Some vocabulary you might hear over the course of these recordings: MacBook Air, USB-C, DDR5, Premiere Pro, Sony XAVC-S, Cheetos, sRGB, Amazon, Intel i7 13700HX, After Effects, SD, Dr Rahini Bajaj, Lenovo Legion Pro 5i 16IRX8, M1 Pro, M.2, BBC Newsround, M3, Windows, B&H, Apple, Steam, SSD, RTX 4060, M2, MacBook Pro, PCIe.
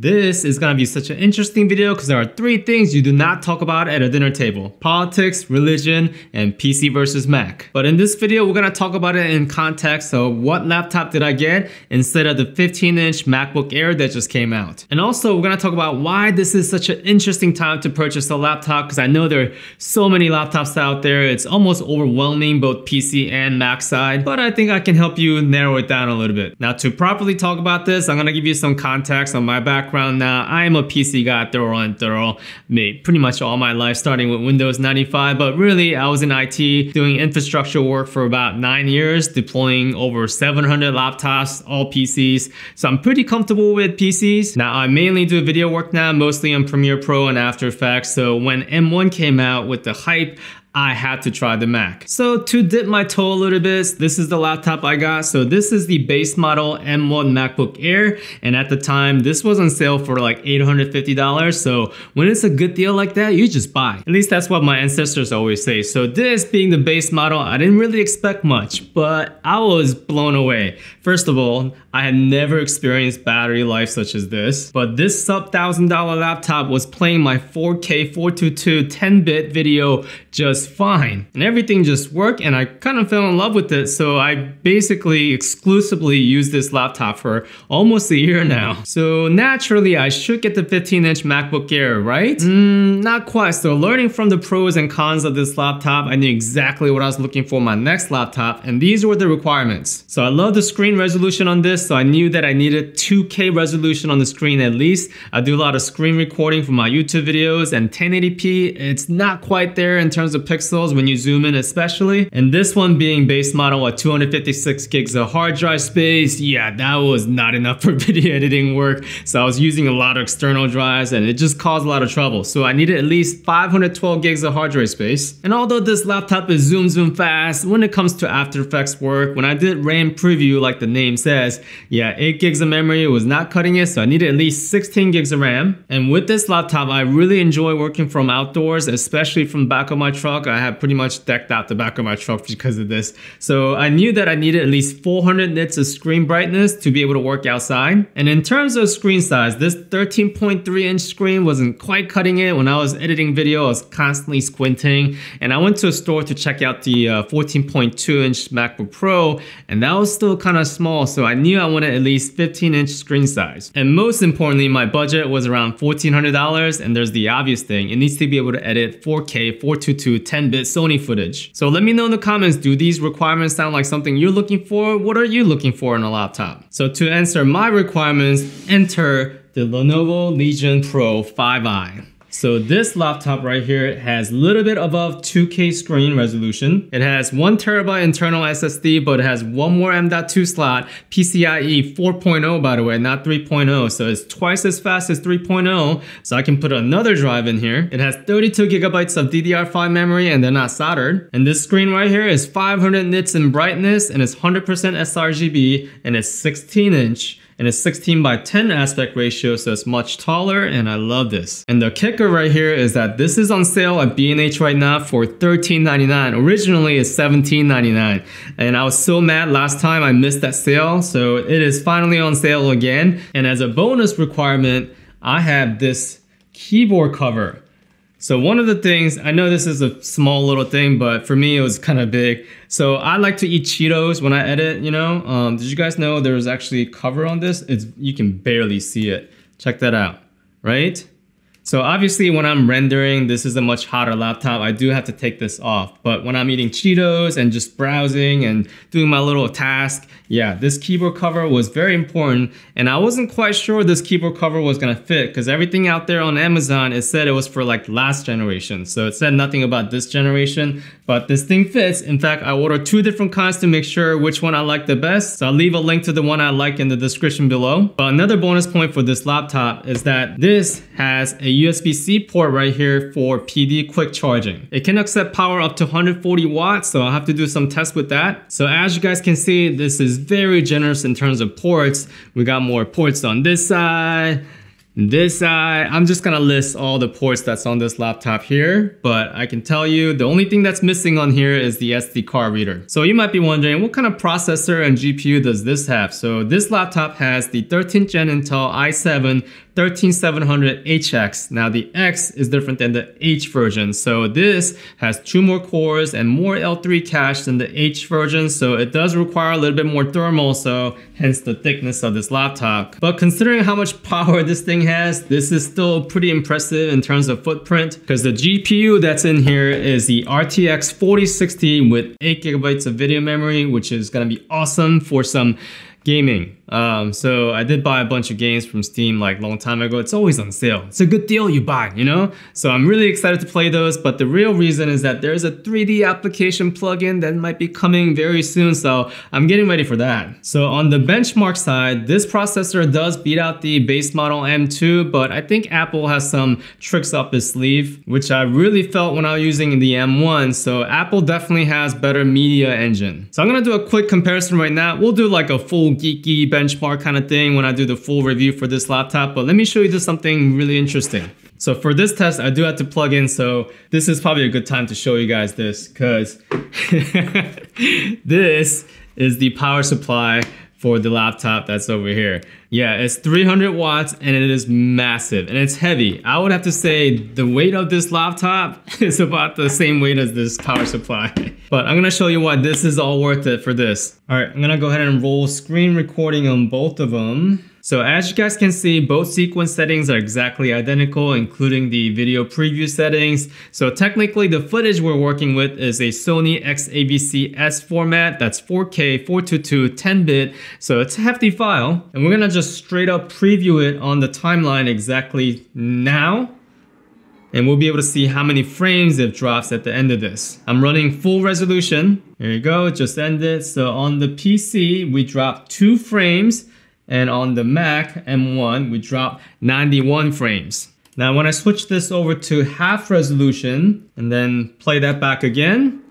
This is gonna be such an interesting video because there are three things you do not talk about at a dinner table: politics, religion, and PC versus Mac. But in this video, we're gonna talk about it in context of what laptop did I get instead of the 15-inch MacBook Air that just came out. And also, we're gonna talk about why this is such an interesting time to purchase a laptop, because I know there are so many laptops out there. It's almost overwhelming, both PC and Mac side, but I think I can help you narrow it down a little bit. Now, to properly talk about this, I'm gonna give you some context on my background. Now, I am a PC guy thorough and thorough, made pretty much all my life, starting with Windows 95, but really I was in IT doing infrastructure work for about 9 years, deploying over 700 laptops, all PCs. So I'm pretty comfortable with PCs. Now, I mainly do video work now, mostly on Premiere Pro and After Effects. So when M1 came out with the hype, I had to try the Mac. So to dip my toe a little bit, this is the laptop I got. So this is the base model M1 MacBook Air. And at the time, this was on sale for like $850. So when it's a good deal like that, you just buy. At least that's what my ancestors always say. So this being the base model, I didn't really expect much, but I was blown away. First of all, I had never experienced battery life such as this. But this sub-$1,000 laptop was playing my 4K 422 10-bit video just fine, and everything just worked, and I kind of fell in love with it. So I basically exclusively used this laptop for almost a year now. So naturally, I should get the 15-inch MacBook Air, right? Not quite. So learning from the pros and cons of this laptop, I knew exactly what I was looking for in my next laptop, and these were the requirements. So I love the screen resolution on this, so I knew that I needed 2K resolution on the screen at least. I do a lot of screen recording for my YouTube videos, and 1080p, it's not quite there in terms of pixels when you zoom in especially. And this one being base model at 256 gigs of hard drive space, yeah, that was not enough for video editing work. So I was using a lot of external drives, and it just caused a lot of trouble. So I needed at least 512 gigs of hard drive space. And although this laptop is zoom fast, when it comes to After Effects work, when I did RAM preview, like the name says, yeah, 8 gigs of memory was not cutting it. So I needed at least 16 gigs of RAM. And with this laptop, I really enjoy working from outdoors, especially from the back of my truck. I have pretty much decked out the back of my truck because of this. So I knew that I needed at least 400 nits of screen brightness to be able to work outside. And in terms of screen size, this 13.3 inch screen wasn't quite cutting it. When I was editing video, I was constantly squinting. And I went to a store to check out the 14.2 inch MacBook Pro, and that was still kind of small. So I knew I wanted at least 15 inch screen size. And most importantly, my budget was around $1,400. And there's the obvious thing. It needs to be able to edit 4K, 422, 10-bit Sony footage. So let me know in the comments, do these requirements sound like something you're looking for? What are you looking for in a laptop? So to answer my requirements, enter the Lenovo Legion Pro 5i. So this laptop right here has a little bit above 2K screen resolution. It has 1 terabyte internal SSD, but it has one more M.2 slot, PCIe 4.0 by the way, not 3.0. So it's twice as fast as 3.0. So I can put another drive in here. It has 32 gigabytes of DDR5 memory, and they're not soldered. And this screen right here is 500 nits in brightness, and it's 100% sRGB, and it's 16 inch. And it's 16 by 10 aspect ratio, so it's much taller, and I love this. And the kicker right here is that this is on sale at B&H right now for $13.99. Originally, it's $17.99. And I was so mad last time I missed that sale, so it is finally on sale again. And as a bonus requirement, I have this keyboard cover. So one of the things, I know this is a small little thing, but for me it was kind of big. So I like to eat Cheetos when I edit, you know. Did you guys know there was actually a cover on this? You can barely see it. Check that out, right? So obviously when I'm rendering, this is a much hotter laptop. I do have to take this off. But when I'm eating Cheetos and just browsing and doing my little task, yeah, this keyboard cover was very important. And I wasn't quite sure this keyboard cover was gonna fit, because everything out there on Amazon, it said it was for like last generation. So it said nothing about this generation, but this thing fits. In fact, I ordered 2 different kinds to make sure which one I like the best. So I'll leave a link to the one I like in the description below. But another bonus point for this laptop is that this has a USB-C port right here for PD quick charging. It can accept power up to 140 watts, so I'll have to do some tests with that. So as you guys can see, this is very generous in terms of ports. We got more ports on this side, this side. I'm just gonna list all the ports that's on this laptop here, but I can tell you the only thing that's missing on here is the SD card reader. So you might be wondering, what kind of processor and GPU does this have? So this laptop has the 13th gen Intel i7 13700HX. Now the X is different than the H version. So this has 2 more cores and more L3 cache than the H version. So it does require a little bit more thermal. So hence the thickness of this laptop. But considering how much power this thing has, this is still pretty impressive in terms of footprint, because the GPU that's in here is the RTX 4060 with 8 GB of video memory, which is going to be awesome for some gaming. So I did buy a bunch of games from Steam like a long time ago. It's always on sale. It's a good deal you buy, you know? So I'm really excited to play those, but the real reason is that there's a 3D application plugin that might be coming very soon, so I'm getting ready for that. So on the benchmark side, this processor does beat out the base model M2, but I think Apple has some tricks up its sleeve, which I really felt when I was using the M1, so Apple definitely has better media engine. So I'm gonna do a quick comparison right now. We'll do like a full geeky benchmark kind of thing when I do the full review for this laptop, but let me show you just something really interesting. So for this test, I do have to plug in, so this is probably a good time to show you guys this, because this is the power supply for the laptop that's over here. Yeah, it's 300 watts and it is massive and it's heavy. I would have to say the weight of this laptop is about the same weight as this power supply. But I'm gonna show you why this is all worth it for this. All right, I'm gonna go ahead and roll screen recording on both of them. So as you guys can see, both sequence settings are exactly identical, including the video preview settings. So technically the footage we're working with is a Sony XAVC-S format. That's 4K, 422, 10-bit. So it's a hefty file. And we're gonna just straight up preview it on the timeline exactly now. And we'll be able to see how many frames it drops at the end of this. I'm running full resolution. There you go, just end it. So on the PC, we dropped 2 frames. And on the Mac M1, we dropped 91 frames. Now, when I switch this over to half resolution and then play that back again,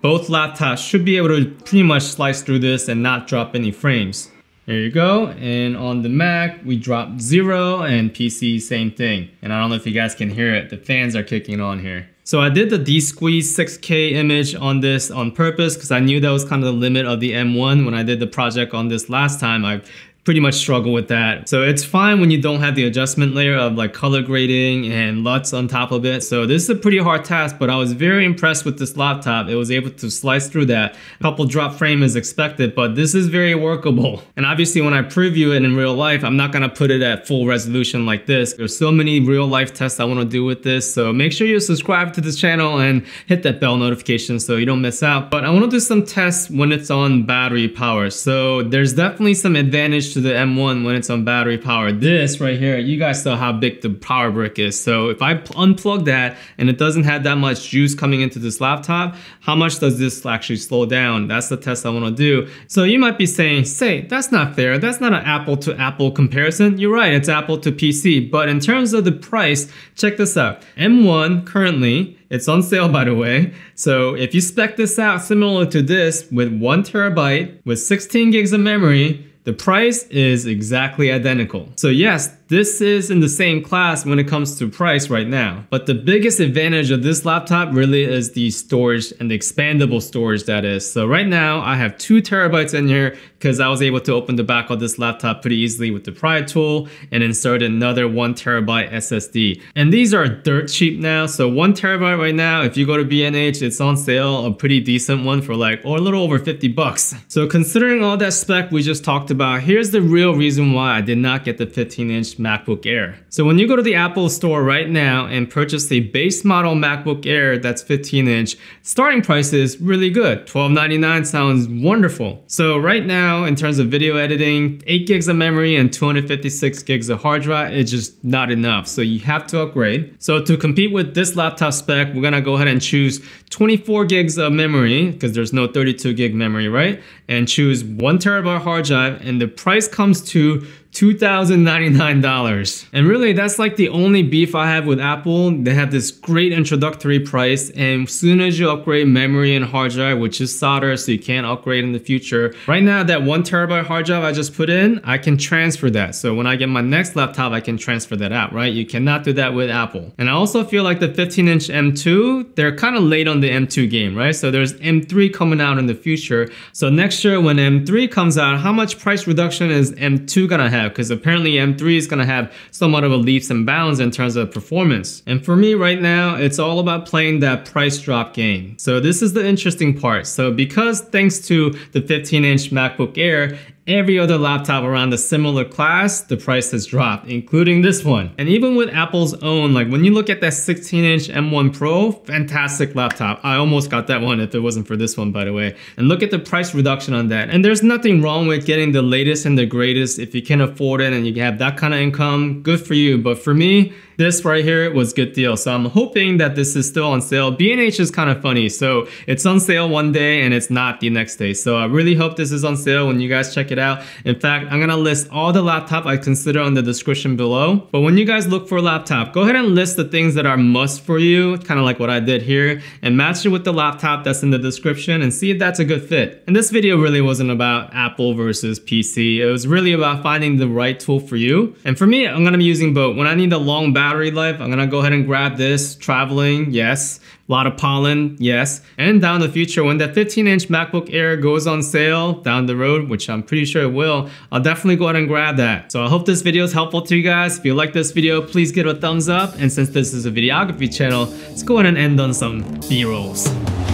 both laptops should be able to pretty much slice through this and not drop any frames. There you go. And on the Mac, we dropped 0, and PC, same thing. And I don't know if you guys can hear it. The fans are kicking on here. So I did the de-squeeze 6K image on this on purpose, because I knew that was kind of the limit of the M1. When I did the project on this last time, I pretty much struggle with that. So it's fine when you don't have the adjustment layer of like color grading and LUTs on top of it. So this is a pretty hard task, but I was very impressed with this laptop. It was able to slice through that. A couple drop frame is expected, but this is very workable. And obviously when I preview it in real life, I'm not gonna put it at full resolution like this. There's so many real life tests I wanna do with this. So make sure you subscribe to this channel and hit that bell notification so you don't miss out. But I wanna do some tests when it's on battery power. So there's definitely some advantage to the M1 when it's on battery power. This right here, you guys saw how big the power brick is. So if I unplug that and it doesn't have that much juice coming into this laptop, how much does this actually slow down? That's the test I wanna do. So you might be saying, say, that's not fair. That's not an Apple to Apple comparison. You're right, it's Apple to PC. But in terms of the price, check this out. M1 currently, it's on sale, by the way. So if you spec this out similar to this with 1 terabyte, with 16 gigs of memory, the price is exactly identical. So yes, this is in the same class when it comes to price right now. But the biggest advantage of this laptop really is the storage and the expandable storage that is. So right now I have 2 terabytes in here because I was able to open the back of this laptop pretty easily with the pry tool and insert another 1 terabyte SSD. And these are dirt cheap now. So 1 terabyte right now, if you go to B&H, it's on sale, a pretty decent one for like, or a little over 50 bucks. So considering all that spec we just talked about, here's the real reason why I did not get the 15-inch MacBook Air. So when you go to the Apple store right now and purchase a base model MacBook Air that's 15-inch, starting price is really good. $12.99 sounds wonderful. So right now, in terms of video editing, 8 gigs of memory and 256 gigs of hard drive is just not enough. So you have to upgrade. So to compete with this laptop spec, we're gonna go ahead and choose 24 gigs of memory, because there's no 32 gig memory, right? And choose 1 terabyte hard drive, and the price comes to $2,099. And really, that's like the only beef I have with Apple. They have this great introductory price, and as soon as you upgrade memory and hard drive, which is solder, so you can't upgrade in the future. Right now, that 1 terabyte hard drive I just put in, I can transfer that. So when I get my next laptop, I can transfer that out, right? You cannot do that with Apple. And I also feel like the 15-inch M2, they're kind of late on the M2 game, right? So there's M3 coming out in the future. So next year, when M3 comes out, how much price reduction is M2 gonna have? have, because apparently M3 is going to have somewhat of a leaps and bounds in terms of performance. And for me right now, it's all about playing that price drop game. So this is the interesting part. So because thanks to the 15-inch MacBook Air, every other laptop around the similar class, the price has dropped, including this one. And even with Apple's own, like when you look at that 16-inch M1 Pro, fantastic laptop. I almost got that one if it wasn't for this one, by the way. And look at the price reduction on that. And there's nothing wrong with getting the latest and the greatest if you can afford it and you have that kind of income, good for you. But for me, this right here was a good deal. So I'm hoping that this is still on sale. B&H is kind of funny. So it's on sale one day and it's not the next day. So I really hope this is on sale when you guys check it out. In fact, I'm gonna list all the laptop I consider on the description below. But when you guys look for a laptop, go ahead and list the things that are must for you, kind of like what I did here, and match it with the laptop that's in the description and see if that's a good fit. And this video really wasn't about Apple versus PC. It was really about finding the right tool for you. And for me, I'm gonna be using both. When I need a long back battery life, I'm gonna go ahead and grab this. Traveling, yes. A lot of pollen, yes. And down the future, when that 15-inch MacBook Air goes on sale down the road, which I'm pretty sure it will, I'll definitely go ahead and grab that. So I hope this video is helpful to you guys. If you like this video, please give it a thumbs up. And since this is a videography channel, let's go ahead and end on some B-rolls.